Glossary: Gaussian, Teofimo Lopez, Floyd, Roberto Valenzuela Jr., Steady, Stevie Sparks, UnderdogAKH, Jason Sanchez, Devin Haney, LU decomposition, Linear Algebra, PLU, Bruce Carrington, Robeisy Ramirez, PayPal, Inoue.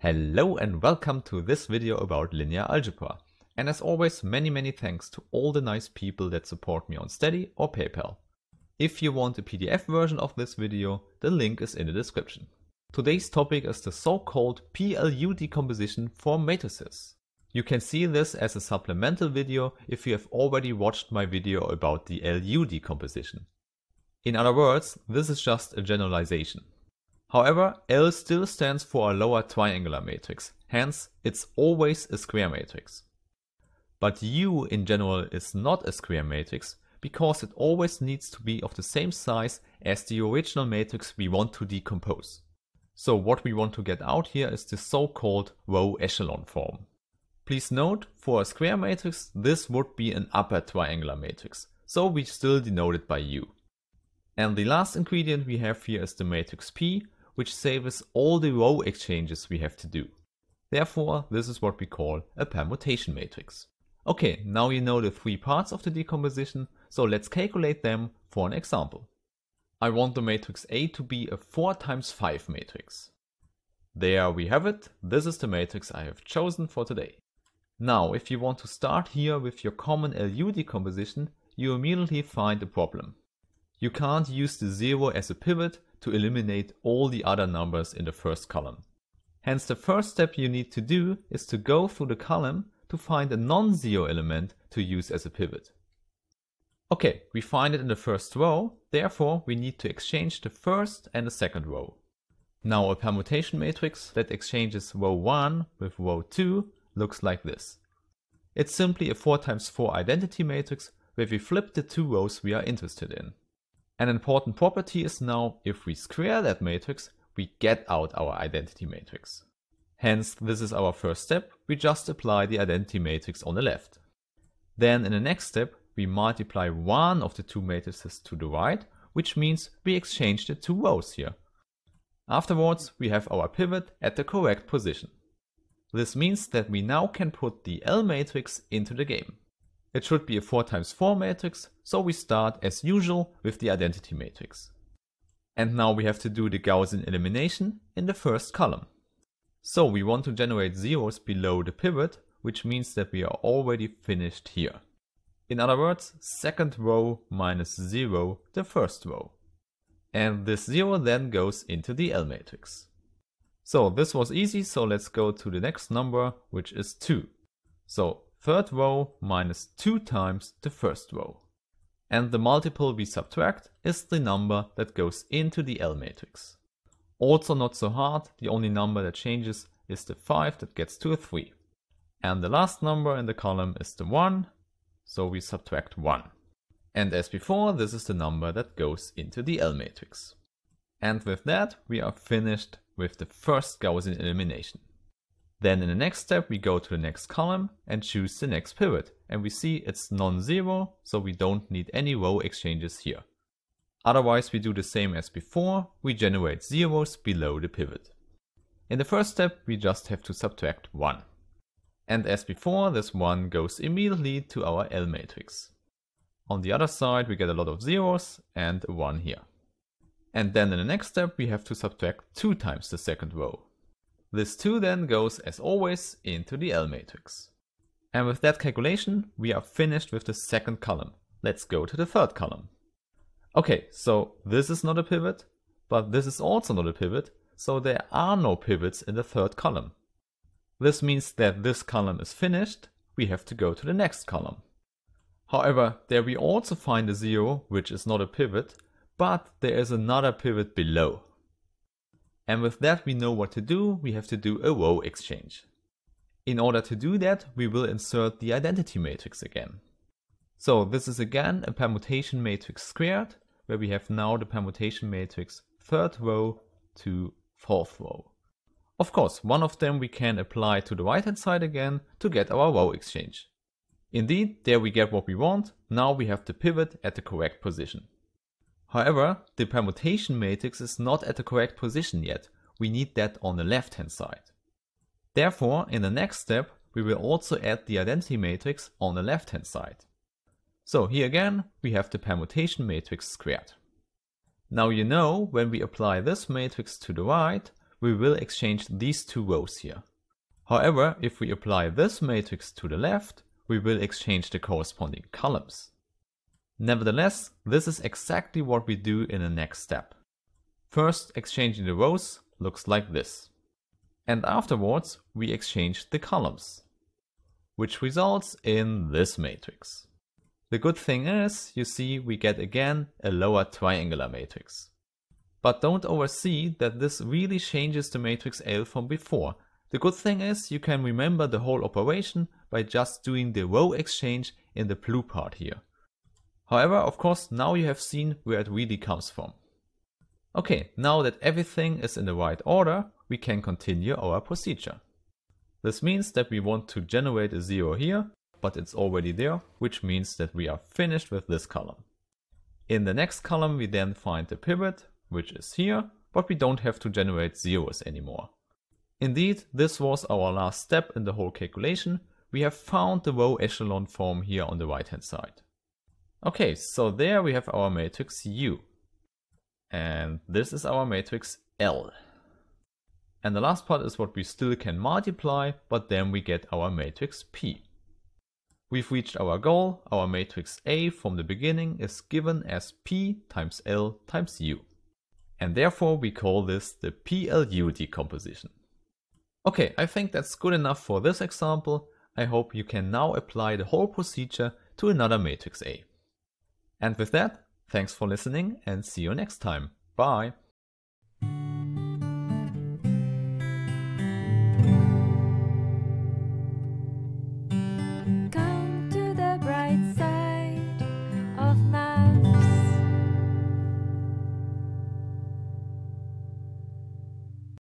Hello and welcome to this video about linear algebra. And as always, many thanks to all the nice people that support me on Steady or PayPal. If you want a PDF version of this video, the link is in the description. Today's topic is the so-called PLU decomposition for matrices. You can see this as a supplemental video if you have already watched my video about the LU decomposition. In other words, this is just a generalization. However, L still stands for a lower triangular matrix, hence it's always a square matrix. But U in general is not a square matrix because it always needs to be of the same size as the original matrix we want to decompose. So what we want to get out here is the so-called row echelon form. Please note, for a square matrix this would be an upper triangular matrix, so we still denote it by U. And the last ingredient we have here is the matrix P, which saves all the row exchanges we have to do. Therefore, this is what we call a permutation matrix. Okay, now you know the three parts of the decomposition, so let's calculate them for an example. I want the matrix A to be a 4×5 matrix. There we have it, this is the matrix I have chosen for today. Now, if you want to start here with your common LU decomposition, you immediately find a problem. You can't use the 0 as a pivot to eliminate all the other numbers in the first column. Hence the first step you need to do is to go through the column to find a non-zero element to use as a pivot. Okay, we find it in the first row, therefore we need to exchange the first and the second row. Now a permutation matrix that exchanges row 1 with row 2 looks like this. It's simply a 4×4 identity matrix where we flip the two rows we are interested in. An important property is now, if we square that matrix, we get out our identity matrix. Hence, this is our first step, we just apply the identity matrix on the left. Then in the next step, we multiply one of the two matrices to the right, which means we exchange the two rows here. Afterwards, we have our pivot at the correct position. This means that we now can put the L matrix into the game. It should be a 4×4 matrix, so we start as usual with the identity matrix. And now we have to do the Gaussian elimination in the first column. So we want to generate zeros below the pivot, which means that we are already finished here. In other words, second row minus 0, the first row. And this 0 then goes into the L matrix. So this was easy, so let's go to the next number, which is 2. So third row minus 2 times the first row. And the multiple we subtract is the number that goes into the L matrix. Also not so hard, the only number that changes is the 5 that gets to a 3. And the last number in the column is the 1, so we subtract 1. And as before, this is the number that goes into the L matrix. And with that, we are finished with the first Gaussian elimination. Then in the next step we go to the next column and choose the next pivot, and we see it's non-zero, so we don't need any row exchanges here. Otherwise we do the same as before, we generate zeros below the pivot. In the first step we just have to subtract 1. And as before, this 1 goes immediately to our L matrix. On the other side we get a lot of zeros and a 1 here. And then in the next step we have to subtract 2 times the second row. This 2 then goes, as always, into the L matrix. And with that calculation, we are finished with the second column. Let's go to the third column. Okay, so this is not a pivot, but this is also not a pivot, so there are no pivots in the third column. This means that this column is finished, we have to go to the next column. However, there we also find a 0, which is not a pivot, but there is another pivot below. And with that we know what to do, we have to do a row exchange. In order to do that, we will insert the identity matrix again. So this is again a permutation matrix squared, where we have now the permutation matrix third row to fourth row. Of course, one of them we can apply to the right hand side again to get our row exchange. Indeed, there we get what we want, now we have the pivot at the correct position. However, the permutation matrix is not at the correct position yet, we need that on the left hand side. Therefore, in the next step we will also add the identity matrix on the left hand side. So here again we have the permutation matrix squared. Now you know, when we apply this matrix to the right, we will exchange these two rows here. However, if we apply this matrix to the left, we will exchange the corresponding columns. Nevertheless, this is exactly what we do in the next step. First, exchanging the rows looks like this. And afterwards, we exchange the columns, which results in this matrix. The good thing is, you see, we get again a lower triangular matrix. But don't oversee that this really changes the matrix L from before. The good thing is, you can remember the whole operation by just doing the row exchange in the blue part here. However, of course, now you have seen where it really comes from. Okay, now that everything is in the right order, we can continue our procedure. This means that we want to generate a zero here, but it's already there, which means that we are finished with this column. In the next column, we then find the pivot, which is here, but we don't have to generate zeros anymore. Indeed, this was our last step in the whole calculation. We have found the row echelon form here on the right hand side. Okay, so there we have our matrix U. And this is our matrix L. And the last part is what we still can multiply, but then we get our matrix P. We've reached our goal. Our matrix A from the beginning is given as P times L times U. And therefore we call this the PLU decomposition. Okay, I think that's good enough for this example. I hope you can now apply the whole procedure to another matrix A. And with that, thanks for listening and see you next time. Bye!